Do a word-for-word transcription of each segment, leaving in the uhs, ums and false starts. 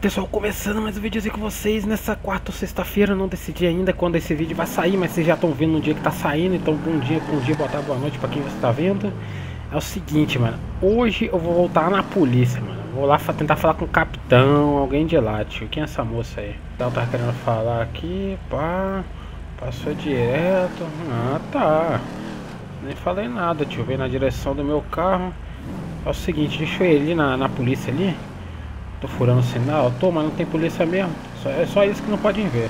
pessoal, começando mais um videozinho com vocês nessa quarta ou sexta-feira. Não decidi ainda quando esse vídeo vai sair, mas vocês já estão vendo no dia que tá saindo. Então bom dia, bom dia, boa tarde, boa noite pra quem você tá vendo. É o seguinte, mano, hoje eu vou voltar na polícia, mano. Vou lá tentar falar com o capitão, alguém de lá, tio. Quem é essa moça aí? Ela tava querendo falar aqui, pá, passou direto. Ah, tá, nem falei nada, tio. Veio na direção do meu carro. É o seguinte, deixa eu ir ali na, na polícia ali. Tô furando o sinal, tô, mas não tem polícia mesmo. Só, é só isso que não podem ver.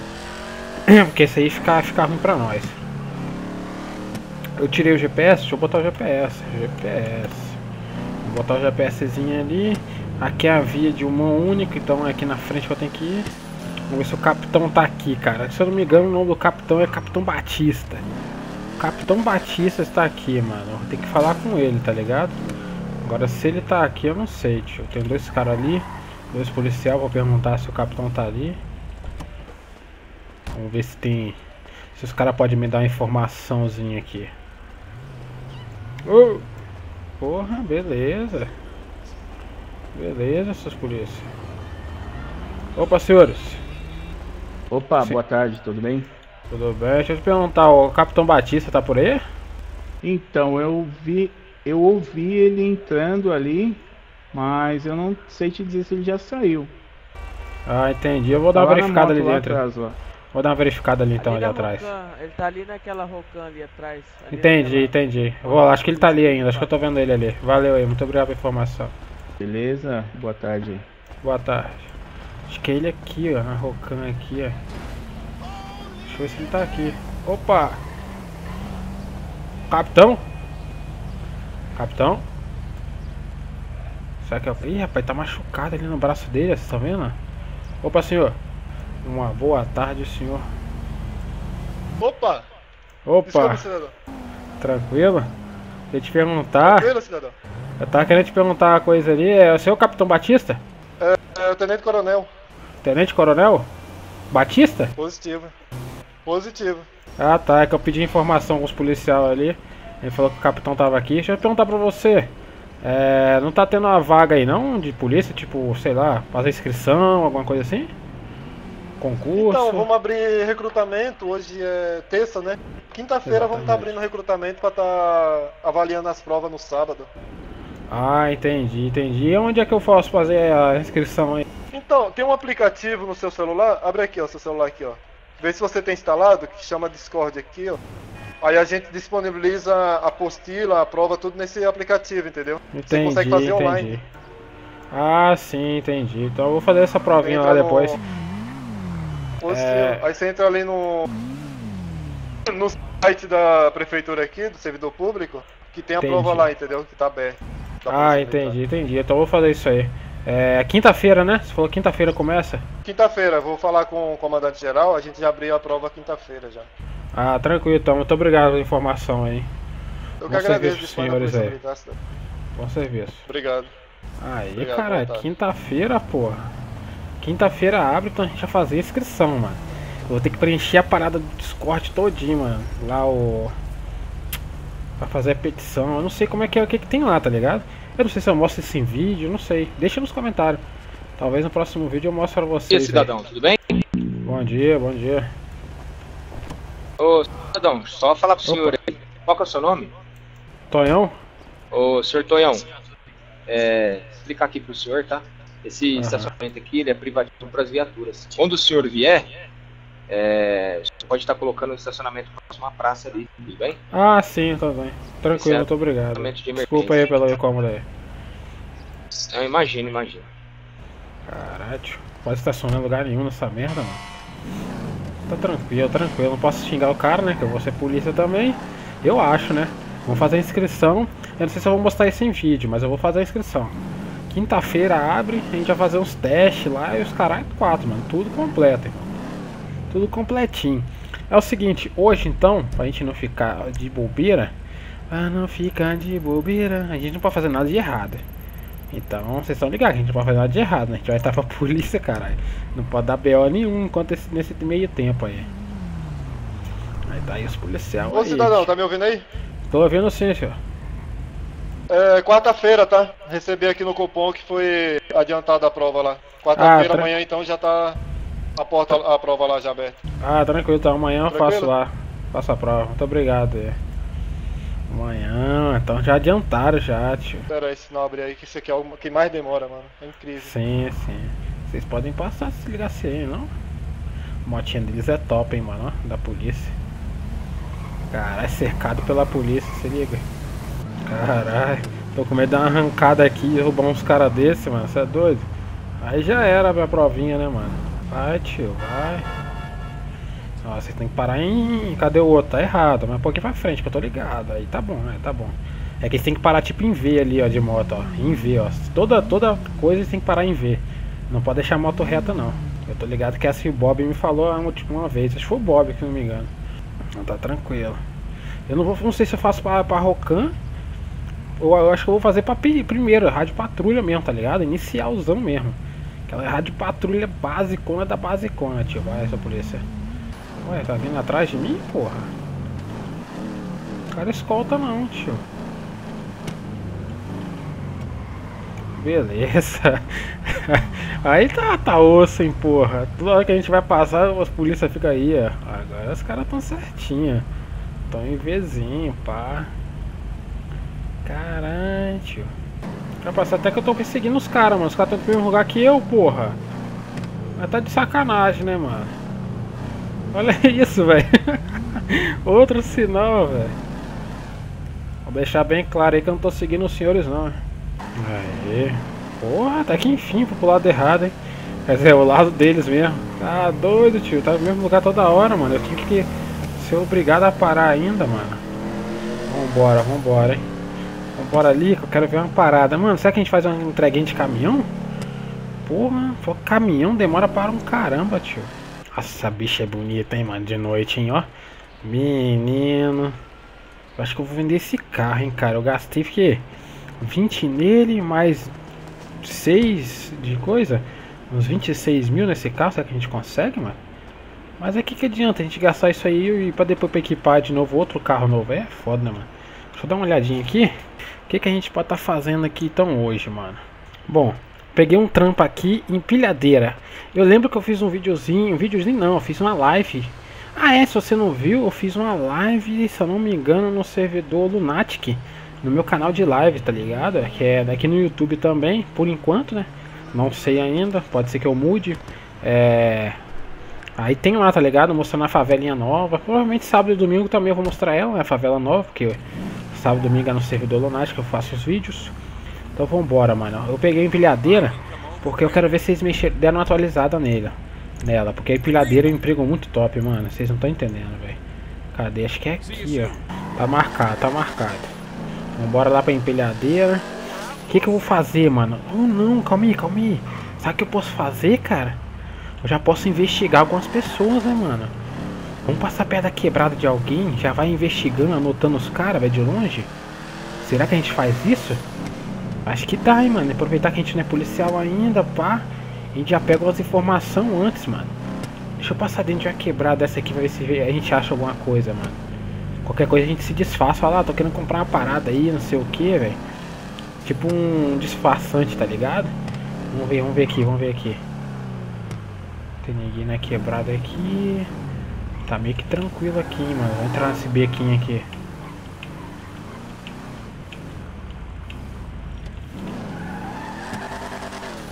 Porque isso aí fica, fica ruim pra nós. Eu tirei o G P S, deixa eu botar o G P S. G P S. Vou botar o GPSzinho ali. Aqui é a via de uma única, então é aqui na frente que eu tenho que ir. Vamos ver se o capitão tá aqui, cara. Se eu não me engano, o nome do capitão é Capitão Batista. O Capitão Batista está aqui, mano. Tem que falar com ele, tá ligado? Agora se ele tá aqui, eu não sei, tio. Tem dois caras ali. Dois policiais, vou perguntar se o capitão tá ali. Vamos ver se tem... se os caras podem me dar uma informaçãozinha aqui. Oh! Porra, beleza. Beleza, seus polícias. Opa, senhores. Opa, sim. Boa tarde, tudo bem? Tudo bem, deixa eu te perguntar, o Capitão Batista tá por aí? Então, eu vi... eu ouvi ele entrando ali... mas eu não sei te dizer se ele já saiu. Ah, entendi. Eu vou tá dar uma verificada ali dentro. Atrás, vou dar uma verificada ali então, ali, ali atrás. Ele tá ali naquela ROCAM ali atrás. Ali entendi, naquela... entendi. Vou, acho que ele tá ali ainda, acho que eu tô vendo ele ali. Valeu aí, muito obrigado pela informação. Beleza, boa tarde aí. Boa tarde. Acho que é ele aqui, ó, na ROCAM aqui, ó. Deixa eu ver se ele tá aqui. Opa! Capitão? Capitão? Será que é... ih, rapaz, tá machucado ali no braço dele, vocês estão vendo? Opa, senhor. Uma boa tarde, senhor. Opa! Opa! Desculpa, cidadão. Tranquilo? Queria te perguntar... Tranquilo, cidadão. Eu tava querendo te perguntar uma coisa ali. É o senhor Capitão Batista? É, é o tenente-coronel. Tenente-coronel? Batista? Positivo. Positivo. Ah, tá. É que eu pedi informação com os policiais ali. Ele falou que o capitão tava aqui. Deixa eu perguntar pra você. É, não tá tendo uma vaga aí não de polícia, tipo, sei lá, fazer inscrição, alguma coisa assim? Concurso? Então, vamos abrir recrutamento, hoje é terça, né? Quinta-feira vamos estar tá abrindo recrutamento pra estar tá avaliando as provas no sábado. Ah, entendi, entendi. E onde é que eu posso fazer a inscrição aí? Então, tem um aplicativo no seu celular, abre aqui, ó, seu celular aqui, ó. Vê se você tem instalado, que chama Discord aqui, ó. Aí a gente disponibiliza a apostila, a prova, tudo nesse aplicativo, entendeu? Entendi, você consegue fazer entendi. Online. Ah, sim, entendi. Então eu vou fazer essa provinha entra lá no... depois. É... aí você entra ali no... no site da prefeitura aqui, do servidor público, que tem a entendi. Prova lá, entendeu? Que tá aberto. Ah, entendi, entendi. Então eu vou fazer isso aí. É quinta-feira, né? Você falou quinta-feira começa? Quinta-feira, vou falar com o comandante-geral, a gente já abriu a prova quinta-feira já. Ah, tranquilo, então. Muito obrigado pela informação aí. Eu que agradeço, senhores aí. Bom serviço. Obrigado. Aí, obrigado, cara, quinta-feira, porra. Quinta-feira abre, então a gente vai fazer a inscrição, mano. Eu vou ter que preencher a parada do Discord todinho, mano. Lá o... pra fazer a petição. Eu não sei como é que é, o que que tem lá, tá ligado? Eu não sei se eu mostro isso em vídeo, não sei. Deixa nos comentários. Talvez no próximo vídeo eu mostro pra vocês. E aí, cidadão, tudo bem? Bom dia, bom dia. Ô, cidadão, só falar pro senhor aí, qual que é o seu nome? Tonhão? Ô, senhor Tonhão, é, explicar aqui pro senhor, tá? Esse uhum. estacionamento aqui, ele é privativo pras viaturas. Quando o senhor vier, é, você pode estar colocando o estacionamento próximo à praça ali, tudo bem? Ah, sim, tá bem. Tranquilo, muito obrigado. De desculpa aí pelo incômodo aí. Eu imagino, imagino. Caralho, pode estacionar em lugar nenhum nessa merda, mano. Tá tranquilo, tranquilo, não posso xingar o cara, né, que eu vou ser polícia também, eu acho, né. Vou fazer a inscrição, eu não sei se eu vou mostrar isso em vídeo, mas eu vou fazer a inscrição. Quinta-feira abre, a gente vai fazer uns testes lá e os caras quatro, mano, tudo completo, hein? Tudo completinho. É o seguinte, hoje então, pra gente não ficar de bobeira, pra não ficar de bobeira, a gente não pode fazer nada de errado. Então, vocês estão ligados, a gente não pode fazer nada de errado, né? A gente vai estar pra polícia, caralho. Não pode dar B O nenhum enquanto esse, nesse meio tempo aí. Aí tá aí os policiais. Ô, cidadão, tá me ouvindo aí? Tô ouvindo sim, senhor. É, quarta-feira, tá? Recebi aqui no cupom que foi adiantada a prova lá. Quarta-feira, ah, tra... amanhã então já tá a porta, a prova lá já aberta. Ah, tranquilo, então amanhã tranquilo? eu faço lá. Faço a prova, muito obrigado. É. Amanhã, então já adiantaram já, tio. Pera, esse nobre aí que isso aqui é o que mais demora, mano. É incrível. Sim, sim. Vocês podem passar se ligar sem, não? A motinha deles é top, hein, mano, da polícia. Caralho, cercado pela polícia, se liga. Caralho, tô com medo de dar uma arrancada aqui e roubar uns caras desse, mano, você é doido? Aí já era a minha provinha, né, mano? Vai, tio, vai. Ó, vocês tem que parar em... Cadê o outro? Tá errado, mas um pouquinho pra frente, que eu tô ligado. Aí tá bom, né, tá bom. É que eles tem que parar tipo em V ali, ó, de moto, ó. Em V, ó. Toda, toda coisa eles tem que parar em V. Não pode deixar a moto reta, não. Eu tô ligado que essa que o Bob me falou tipo, uma vez. Acho que foi o Bob, que não me engano. Não, tá tranquilo. Eu não vou, não sei se eu faço pra, pra ROCAM. Ou eu acho que eu vou fazer pra primeiro, rádio patrulha mesmo, tá ligado? Inicialzão mesmo. Aquela rádio patrulha basicona da basicona, tio. Vai, essa polícia. Ué, tá vindo atrás de mim, porra? O cara escolta não, tio. Beleza. Aí tá, tá osso, hein, porra. Toda hora que a gente vai passar, as polícia fica aí, ó. Agora os caras tão certinha. Tão em Vzinho, pá. Caralho, tio. Rapaz, até que eu tô perseguindo os caras, mano. Os caras estão no mesmo lugar que eu, porra. Mas tá de sacanagem, né, mano? Olha isso, velho. Outro sinal, velho. Vou deixar bem claro aí que eu não tô seguindo os senhores, não. Aê. Porra, tá aqui enfim, pro lado errado, hein. Quer dizer, o lado deles mesmo. Tá doido, tio, tá no mesmo lugar toda hora, mano. Eu tive que ser obrigado a parar ainda, mano. Vambora, vambora, hein. Vambora ali, que eu quero ver uma parada. Mano, será que a gente faz um entreguinho de caminhão? Porra, caminhão demora para um caramba, tio. Nossa, a bicha é bonita, hein, mano. De noite, hein, ó. Menino, eu acho que eu vou vender esse carro, hein, cara. Eu gastei, porque vinte nele, mais seis de coisa. Uns vinte e seis mil nesse carro, será que a gente consegue, mano? Mas é que que adianta a gente gastar isso aí e pra depois pra equipar de novo outro carro novo? É foda, né, mano? Deixa eu dar uma olhadinha aqui. O que que a gente pode estar tá fazendo aqui então hoje, mano? Bom, peguei um trampo aqui em Pilhadeira. Eu lembro que eu fiz um videozinho, um videozinho não, eu fiz uma live. Ah é, se você não viu, eu fiz uma live, se eu não me engano, no servidor Lunatic. No meu canal de live, tá ligado? Que é daqui no YouTube também, por enquanto, né? Não sei ainda, pode ser que eu mude. É... Aí tem lá, tá ligado? Mostrando a favelinha nova. Provavelmente sábado e domingo também eu vou mostrar ela, né? A favela nova, porque sábado e domingo é no servidor Lunatic que eu faço os vídeos. Então vambora, mano. Eu peguei a empilhadeira, porque eu quero ver se vocês mexeram, deram uma atualizada nela. Nela, porque a empilhadeira é um emprego muito top, mano. Vocês não estão entendendo, velho. Cadê? Acho que é aqui, ó. Tá marcado, tá marcado. Bora lá pra empilhadeira. O que que eu vou fazer, mano? Oh, não, calma aí, calma aí. Sabe o que eu posso fazer, cara? Eu já posso investigar algumas pessoas, né, mano? Vamos passar perto da quebrada de alguém. Já vai investigando, anotando os caras, velho, de longe. Será que a gente faz isso? Acho que dá, hein, mano. Aproveitar que a gente não é policial ainda, pá. A gente já pega umas informações antes, mano. Deixa eu passar dentro de uma quebrada dessa aqui, pra ver se a gente acha alguma coisa, mano. Qualquer coisa a gente se disfarça, fala, ah, tô querendo comprar uma parada aí, não sei o que, velho. Tipo um disfarçante, tá ligado? Vamos ver, vamos ver aqui, vamos ver aqui. Tem ninguém na quebrada aqui. Tá meio que tranquilo aqui, mano. Vou entrar nesse bequinho aqui.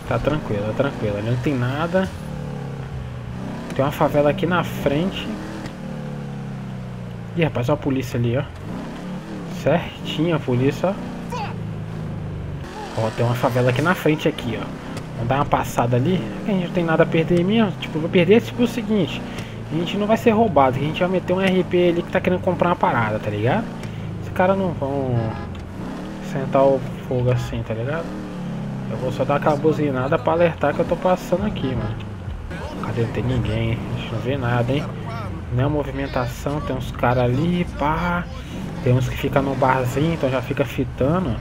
Tá tranquilo, tá tranquilo. Ali não tem nada. Tem uma favela aqui na frente. Ih, rapaz, olha a polícia ali, ó. Certinha a polícia, ó. Ó, tem uma favela aqui na frente aqui, ó. Vamos dar uma passada ali. A gente não tem nada a perder mesmo. Tipo, vou perder tipo o seguinte. A gente não vai ser roubado. A gente vai meter um R P ali que tá querendo comprar uma parada, tá ligado? Esses caras não vão sentar o fogo assim, tá ligado? Eu vou só dar aquela buzinada pra alertar que eu tô passando aqui, mano. Cadê? Não tem ninguém, hein? A gente não vê nada, hein? Não, movimentação, tem uns caras ali, pá. Tem uns que ficam no barzinho, então já fica fitando.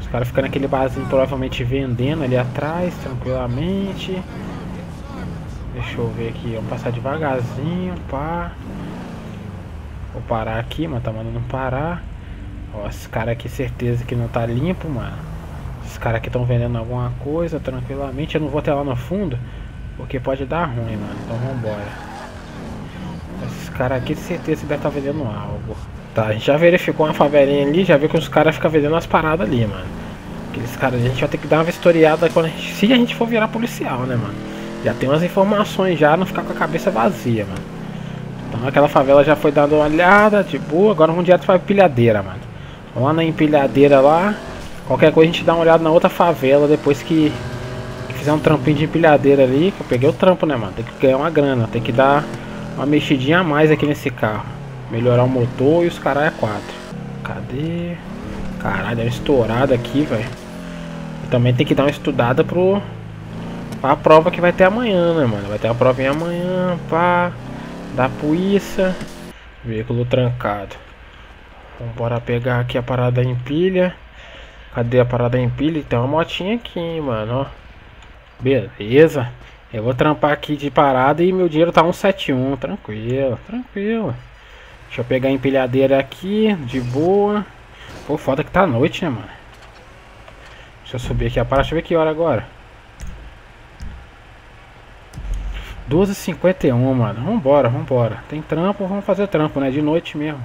Os caras ficam naquele barzinho, provavelmente vendendo ali atrás, tranquilamente. Deixa eu ver aqui, vamos passar devagarzinho, pá. Vou parar aqui, mano, tá mandando parar. Ó, esse cara aqui, certeza que não tá limpo, mano. Esses caras aqui estão vendendo alguma coisa tranquilamente. Eu não vou até lá no fundo, porque pode dar ruim, mano. Então vambora. Esses caras aqui de certeza deve estar vendendo algo. Tá, a gente já verificou uma favelinha ali, já viu que os caras ficam vendendo umas paradas ali, mano. Aqueles caras, a gente vai ter que dar uma vistoriada quando a gente, se a gente for virar policial, né, mano. Já tem umas informações já, não ficar com a cabeça vazia, mano. Então aquela favela já foi dando uma olhada, de boa, agora vamos direto pra empilhadeira, mano. Vamos lá na empilhadeira lá, qualquer coisa a gente dá uma olhada na outra favela depois que, que fizer um trampinho de empilhadeira ali, que eu peguei o trampo, né, mano. Tem que ganhar uma grana, tem que dar uma mexidinha a mais aqui nesse carro. Melhorar o motor e os caralho é quatro. Cadê? Caralho, é estourado aqui, velho. Também tem que dar uma estudada pro... pra prova que vai ter amanhã, né, mano. Vai ter uma provinha amanhã, pá. Da polícia. Veículo trancado. Vambora pegar aqui a parada em pilha. Cadê a parada em pilha? Tem uma motinha aqui, hein, mano, ó. Beleza. Eu vou trampar aqui de parada e meu dinheiro tá cento e setenta e um, tranquilo, tranquilo. Deixa eu pegar a empilhadeira aqui, de boa. Pô, foda que tá à noite, né, mano. Deixa eu subir aqui a parada, deixa eu ver que hora agora. Doze e cinquenta e um, mano. Vambora, vambora. Tem trampo, vamos fazer trampo, né, de noite mesmo.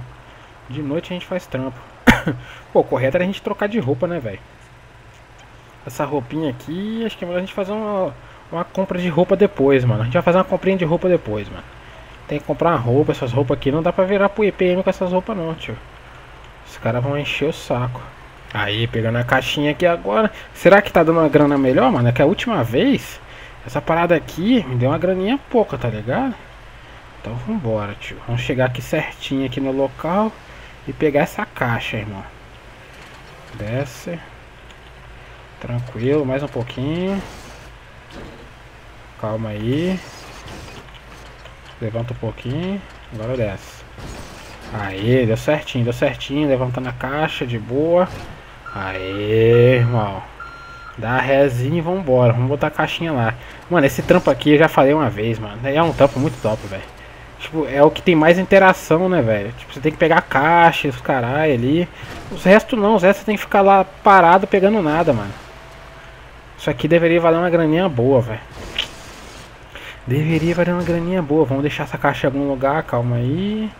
De noite a gente faz trampo. Pô, correto era a gente trocar de roupa, né, velho. Essa roupinha aqui, acho que é melhor a gente fazer uma... uma compra de roupa depois, mano. A gente vai fazer uma comprinha de roupa depois, mano. Tem que comprar uma roupa, essas roupas aqui. Não dá pra virar pro E P M com essas roupas não, tio. Os caras vão encher o saco. Aí, pegando a caixinha aqui agora. Será que tá dando uma grana melhor, mano? É que a última vez, essa parada aqui me deu uma graninha pouca, tá ligado? Então vambora, tio. Vamos chegar aqui certinho aqui no local e pegar essa caixa, irmão. Desce. Tranquilo, mais um pouquinho. Calma aí. Levanta um pouquinho. Agora desce. Aê, deu certinho, deu certinho. Levantando a caixa, de boa. Aê, irmão. Dá rézinho e vambora. Vamos botar a caixinha lá. Mano, esse trampo aqui eu já falei uma vez, mano. É um trampo muito top, velho. Tipo, é o que tem mais interação, né, velho. Tipo, você tem que pegar a caixa, os caralho ali. Os restos não, os restos tem que ficar lá parado pegando nada, mano. Isso aqui deveria valer uma graninha boa, velho. Deveria valer uma graninha boa. Vamos deixar essa caixa em algum lugar. Calma aí.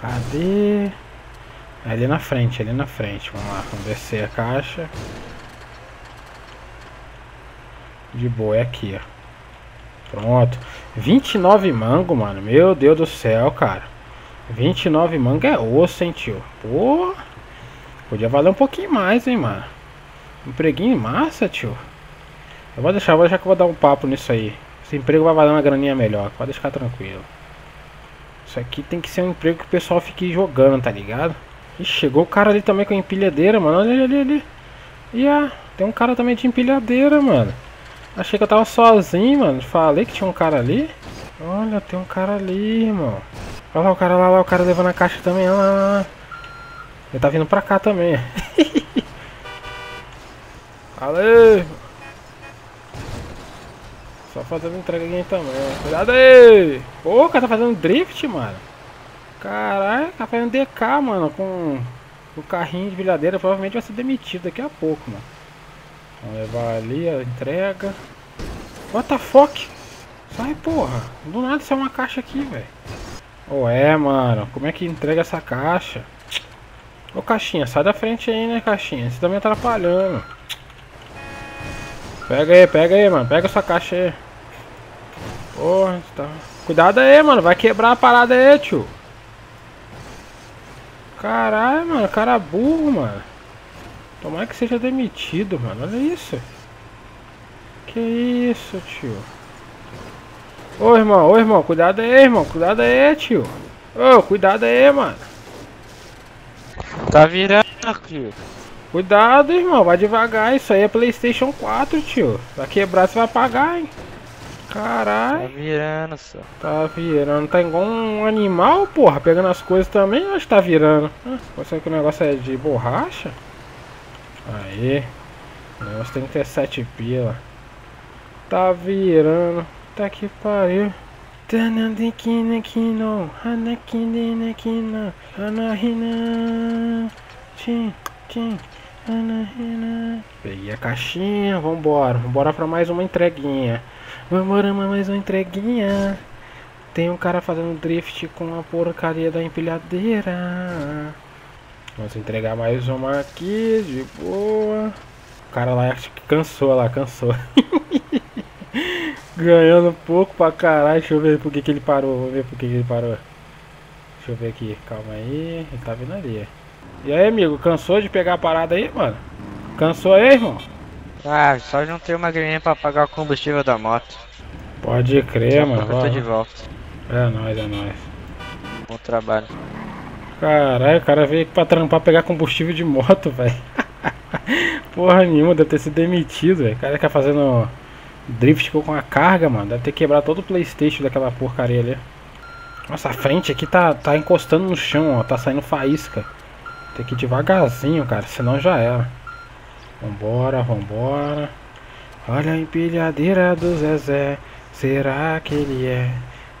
Cadê? Ali na frente, ali na frente. Vamos lá, vamos descer a caixa. De boa, é aqui, ó. Pronto. vinte e nove mango, mano. Meu Deus do céu, cara. vinte e nove mango é osso, hein, tio. Pô. Podia valer um pouquinho mais, hein, mano. Um preguinho massa, tio. Eu vou deixar, vou deixar que eu vou dar um papo nisso aí. Esse emprego vai valer uma graninha melhor, pode ficar tranquilo. Isso aqui tem que ser um emprego que o pessoal fique jogando, tá ligado? E chegou o cara ali também com a empilhadeira, mano. Olha ali, ali, ali. E ah, tem um cara também de empilhadeira, mano. Achei que eu tava sozinho, mano. Falei que tinha um cara ali. Olha, tem um cara ali, irmão. Olha lá o cara, lá, lá o cara levando a caixa também. Olha lá, lá, lá. Ele tá vindo pra cá também. Valeu! Só fazendo entrega aqui também. Cuidado aí! Pô, o cara tá fazendo drift, mano. Caralho, tá fazendo D K, mano. Com o carrinho de bilhadeira. Provavelmente vai ser demitido daqui a pouco, mano. Vamos levar ali a entrega. What the fuck? Sai, porra. Do nada saiu uma caixa aqui, velho. Ô, é, mano. Como é que entrega essa caixa? Ô, caixinha, sai da frente aí, né, caixinha? Você tá me atrapalhando. Pega aí, pega aí, mano. Pega essa caixa aí. Porra, tá... Cuidado aí, mano. Vai quebrar a parada aí, tio. Caralho, mano. Cara burro, mano. Tomara que seja demitido, mano. Olha isso. Que isso, tio. Ô, irmão. Ô, irmão. Cuidado aí, irmão. Cuidado aí, tio. Ô, cuidado aí, mano. Tá virando, tio. Cuidado, irmão, vai devagar, isso aí é PlayStation quatro, tio. Vai quebrar, você vai pagar, hein. Caralho. Tá virando, só. Tá virando, tá igual um animal, porra, pegando as coisas também, acho que tá virando. Ah, será que o negócio é de borracha? Aí. O negócio tem que ter sete pila. Tá virando. Tá que pariu. Tanandikinakino, Hanakindenakino, Hanahina. Tchim. Peguei a caixinha, vambora, vambora pra mais uma entreguinha. Vambora pra mais uma entreguinha. Tem um cara fazendo drift com a porcaria da empilhadeira. Vamos entregar mais uma aqui, de boa. O cara lá acho que cansou lá, cansou. Ganhando pouco pra caralho, deixa eu ver por que que ele parou, vou ver por que que ele parou. Deixa eu ver aqui, calma aí, ele tá vindo ali. E aí, amigo, cansou de pegar a parada aí, mano? Cansou aí, irmão? Ah, só não tem uma graninha pra pagar o combustível da moto. Pode crer, mano. Eu tô de volta. É nóis, é nóis. Bom trabalho. Caralho, o cara veio aqui pra trampar pegar combustível de moto, velho. Porra nenhuma, deve ter sido demitido, velho. O cara que tá fazendo drift com a carga, mano. Deve ter quebrado todo o PlayStation daquela porcaria ali. Nossa, a frente aqui tá, tá encostando no chão, ó. Tá saindo faísca. Tem que ir devagarzinho, cara, senão já era. Vambora, vambora. Olha a empilhadeira do Zezé. Será que ele é?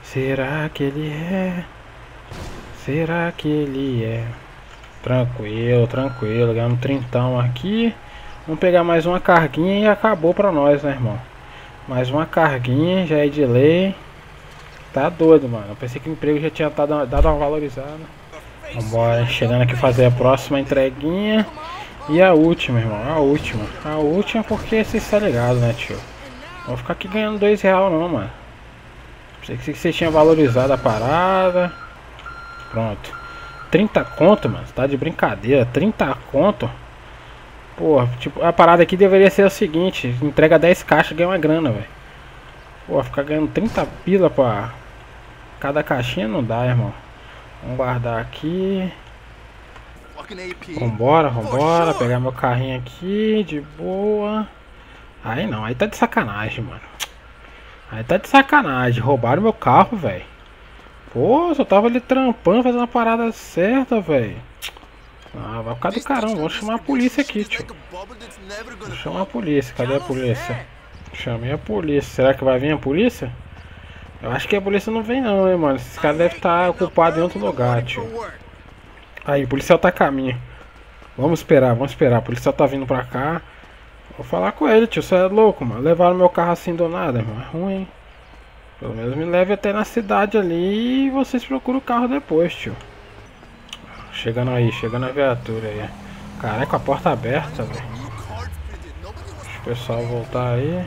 Será que ele é? Será que ele é? Tranquilo, tranquilo. Ganhamos um trintão aqui. Vamos pegar mais uma carguinha e acabou pra nós, né, irmão? Mais uma carguinha, já é de lei. Tá doido, mano. Eu pensei que o emprego já tinha dado, dado uma valorizada. Vambora, chegando aqui fazer a próxima entreguinha. E a última, irmão, a última. A última porque vocês estão ligados, né, tio? Não vou ficar aqui ganhando dois real não, mano. Pensei que vocês tinham valorizado a parada. Pronto. trinta conto, mano, tá de brincadeira. trinta conto. Porra, tipo, a parada aqui deveria ser o seguinte. Entrega dez caixas e ganha uma grana, velho. Porra, ficar ganhando trinta pila pra cada caixinha não dá, irmão. Vamos guardar aqui. Vambora, vambora. Pegar meu carrinho aqui, de boa. Aí não, aí tá de sacanagem, mano. Aí tá de sacanagem. Roubaram meu carro, velho. Pô, só tava ali trampando, fazendo a parada certa, velho. Ah, vai ficar do caramba. Vou chamar a polícia aqui, tio. Vou chamar a polícia. Cadê a polícia? Chamei a polícia. Será que vai vir a polícia? Eu acho que a polícia não vem não, hein, mano. Esses caras devem estar ocupados em outro lugar, tio. Aí, o policial tá a caminho. Vamos esperar, vamos esperar. O policial tá vindo pra cá. Vou falar com ele, tio. Você é louco, mano. Levaram meu carro assim do nada, mano. É ruim. Pelo menos me leve até na cidade ali e vocês procuram o carro depois, tio. Chegando aí, chegando a viatura aí. Caraca, a porta aberta, velho. Deixa o pessoal voltar aí.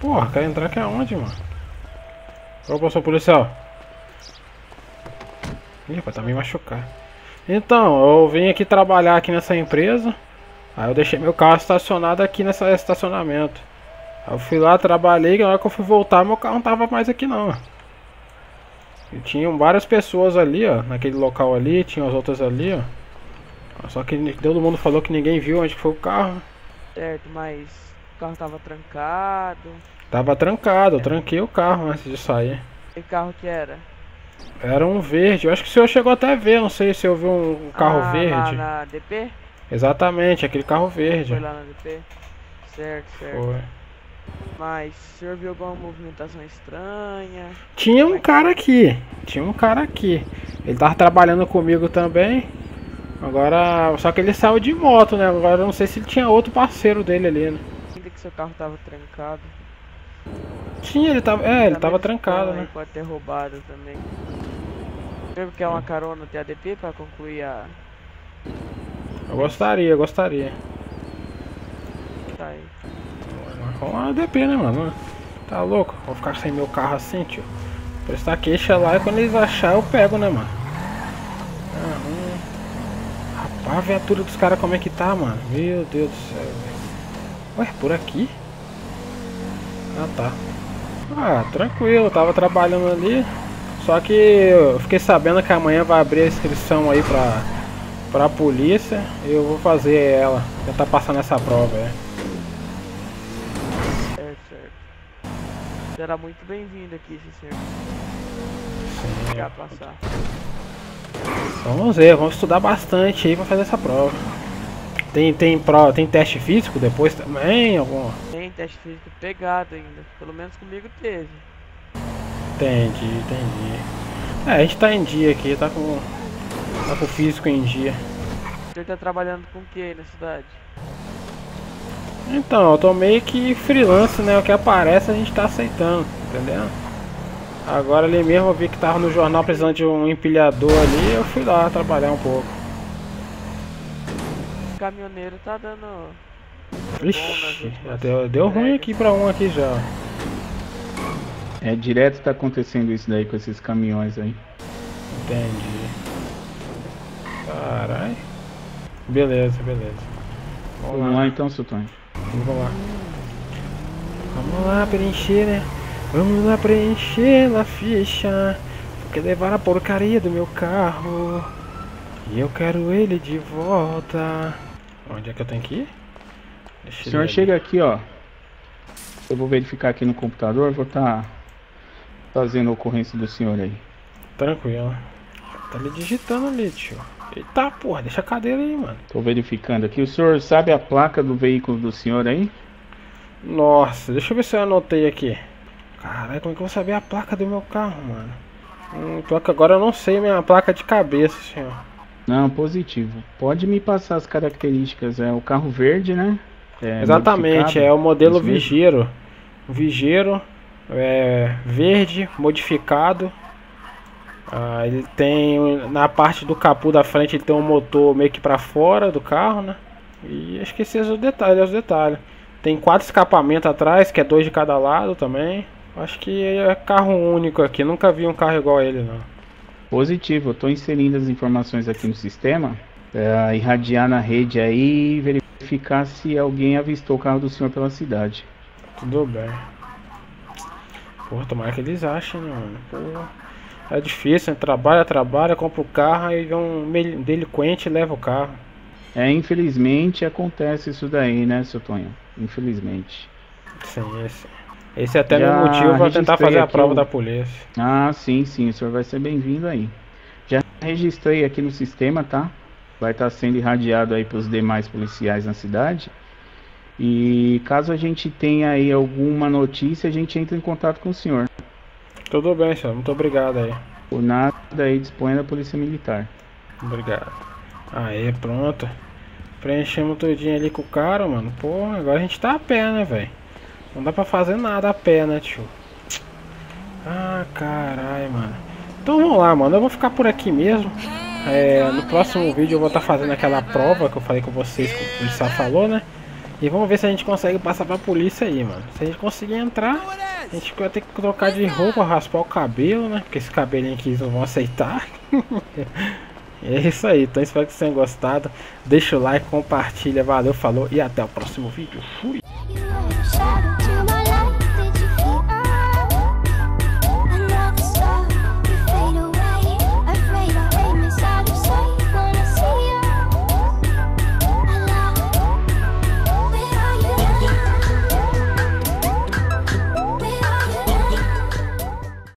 Porra, quer entrar aqui aonde, mano? Opa, seu policial. Ih, vai tá me machucar. Então, eu vim aqui trabalhar aqui nessa empresa. Aí eu deixei meu carro estacionado aqui nesse estacionamento. Aí eu fui lá, trabalhei, na hora que eu fui voltar, meu carro não tava mais aqui não. E tinham várias pessoas ali, ó, naquele local ali, tinham as outras ali, ó. Só que todo mundo falou que ninguém viu onde foi o carro. Certo, mas o carro tava trancado. Tava trancado, eu tranquei o carro antes de sair. Que carro que era? Era um verde, eu acho que o senhor chegou até a ver, não sei se eu vi um carro ah, verde. Na, na D P? Exatamente, aquele carro verde. Foi lá na D P? Certo, certo. Foi. Mas o senhor viu alguma movimentação estranha? Tinha um cara aqui, tinha um cara aqui. Ele tava trabalhando comigo também. Agora, só que ele saiu de moto, né? Agora eu não sei se ele tinha outro parceiro dele ali, né? Ainda que seu carro tava trancado. Tinha, ele tava. É, ele tava trancado, né? Pode ter roubado também. Você quer uma carona de A D P pra concluir a. Eu gostaria, eu gostaria. Tá aí. Vamos lá, A D P, né, mano? Tá louco? Vou ficar sem meu carro assim, tio. Prestar queixa lá e quando eles acharem eu pego, né, mano? Ah, hum. Rapaz, a viatura dos caras como é que tá, mano? Meu Deus do céu, velho. Ué, por aqui? Ah, tá. Ah, tranquilo, eu tava trabalhando ali. Só que eu fiquei sabendo que amanhã vai abrir a inscrição aí pra, pra polícia. Eu vou fazer ela, tentar passar nessa prova, é. Certo, certo. Será muito bem-vindo aqui, esse senhor. Sim. Já passar. Vamos ver, vamos estudar bastante aí pra fazer essa prova. Tem, tem, prova, tem teste físico depois também? Alguma? Tem teste físico pegado ainda, pelo menos comigo teve. Entendi, entendi. É, a gente tá em dia aqui, tá com, tá com o físico em dia. Você tá trabalhando com o que aí na cidade? Então, eu tô meio que freelance, né? O que aparece a gente tá aceitando, entendeu? Agora ali mesmo eu vi que tava no jornal precisando de um empilhador ali, eu fui lá trabalhar um pouco. O caminhoneiro tá dando... Ixi, deu, deu ruim aqui pra um aqui já. É direto tá acontecendo isso daí com esses caminhões aí. Entendi. Caralho. Beleza, beleza. Vamos, Vamos lá. lá então, seu Tonho. Vamos lá. Vamos lá preencher, né? Vamos lá preencher na ficha. Porque levaram a porcaria do meu carro. E eu quero ele de volta. Onde é que eu tenho que ir? Deixa o senhor chega aqui, ó. Eu vou verificar aqui no computador, vou estar fazendo a ocorrência do senhor aí. Tranquilo. Tá me digitando ali, tio. Eita porra, deixa a cadeira aí, mano. Tô verificando aqui. O senhor sabe a placa do veículo do senhor aí? Nossa, deixa eu ver se eu anotei aqui. Caralho, como é que eu vou saber a placa do meu carro, mano? Hum, placa agora eu não sei minha placa de cabeça, senhor. Não, positivo. Pode me passar as características. É o carro verde, né? É, exatamente, é o modelo Vigeiro. Vigeiro é verde, modificado. Ah, ele tem na parte do capô da frente, ele tem um motor meio que pra fora do carro, né? E esqueci os detalhes, os detalhes. Tem quatro escapamentos atrás, que é dois de cada lado também. Acho que é carro único aqui, nunca vi um carro igual a ele, não. Positivo, eu tô inserindo as informações aqui no sistema pra irradiar na rede aí e verificar se alguém avistou o carro do senhor pela cidade. Tudo bem. Porra, tomara que eles achem, né, mano? Porra. É difícil, né? Trabalha, trabalha, compra o carro, aí vem um delinquente e leva o carro. É, infelizmente acontece isso daí, né, seu Tonho? Infelizmente. Sim, esse, esse é até meu motivo pra tentar fazer a prova o... da polícia. Ah, sim, sim, o senhor vai ser bem-vindo aí. Já registrei aqui no sistema, tá? Vai estar sendo irradiado aí pros demais policiais na cidade. E caso a gente tenha aí alguma notícia, a gente entra em contato com o senhor. Tudo bem, senhor. Muito obrigado aí. Por nada aí, dispõe da Polícia Militar. Obrigado. Aí, pronto. Preenchemos tudinho ali com o cara, mano. Porra, agora a gente tá a pé, né, velho? Não dá pra fazer nada a pé, né, tio? Ah, caralho, mano. Então vamos lá, mano. Eu vou ficar por aqui mesmo. É, no próximo vídeo eu vou estar tá fazendo aquela prova que eu falei com vocês, que o policial falou, né? E vamos ver se a gente consegue passar pra polícia aí, mano. Se a gente conseguir entrar... A gente vai ter que trocar de roupa, raspar o cabelo, né? Porque esse cabelinho aqui eles não vão aceitar. É isso aí. Então espero que vocês tenham gostado. Deixa o like, compartilha. Valeu, falou e até o próximo vídeo. Fui!